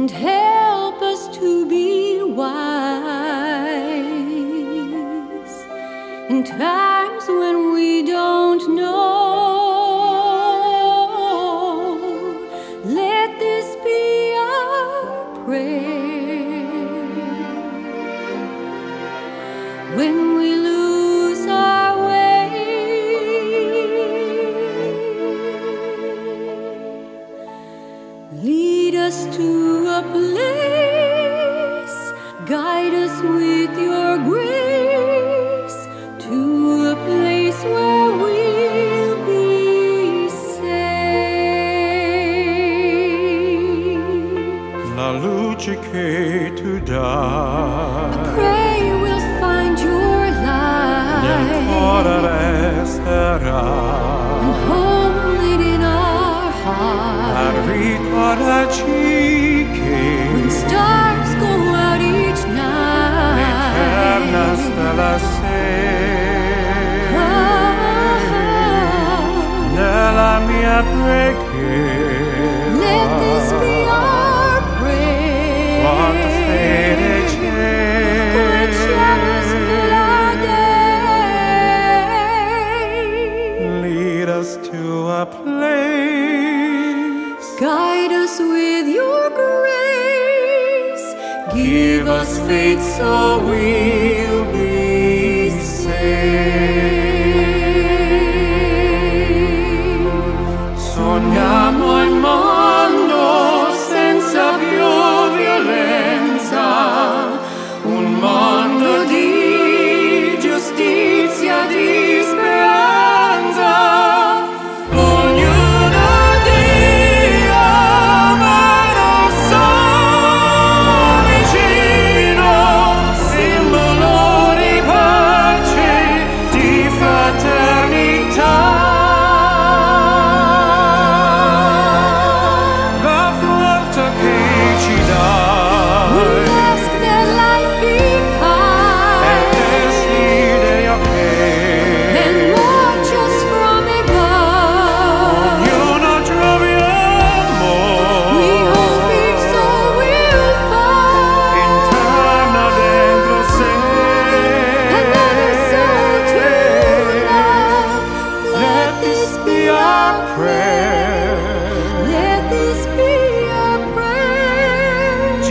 and help us to be wise in times when we don't know. Let this be our prayer when we lose our way. Lead us to a place, guide us with your grace, to a place where we'll be safe. La luce che tu dai, I pray we'll find your light. Nel cuore resterà, ricordaci che when stars go out each night, l'eterna stella sei. Nella mia preghiera, let this be our prayer. Quanta fede c'è, come shadows fill our day. Lead us to a place, guide us with your grace. Give us faith so we'll be safe. Sogniamo un mondo senza più violenza, un mondo di giustizia, di speranza.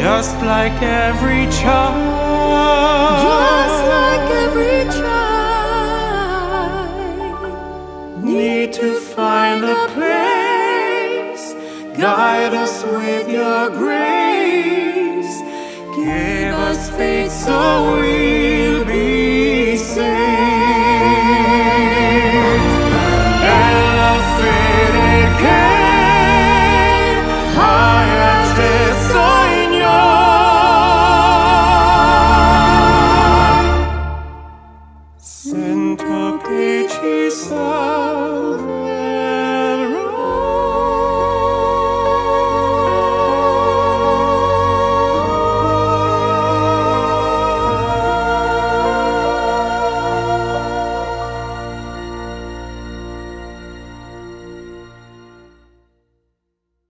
Just like every child, just like every child, need to find a place. Guide us with your grace. Give us faith so we'll be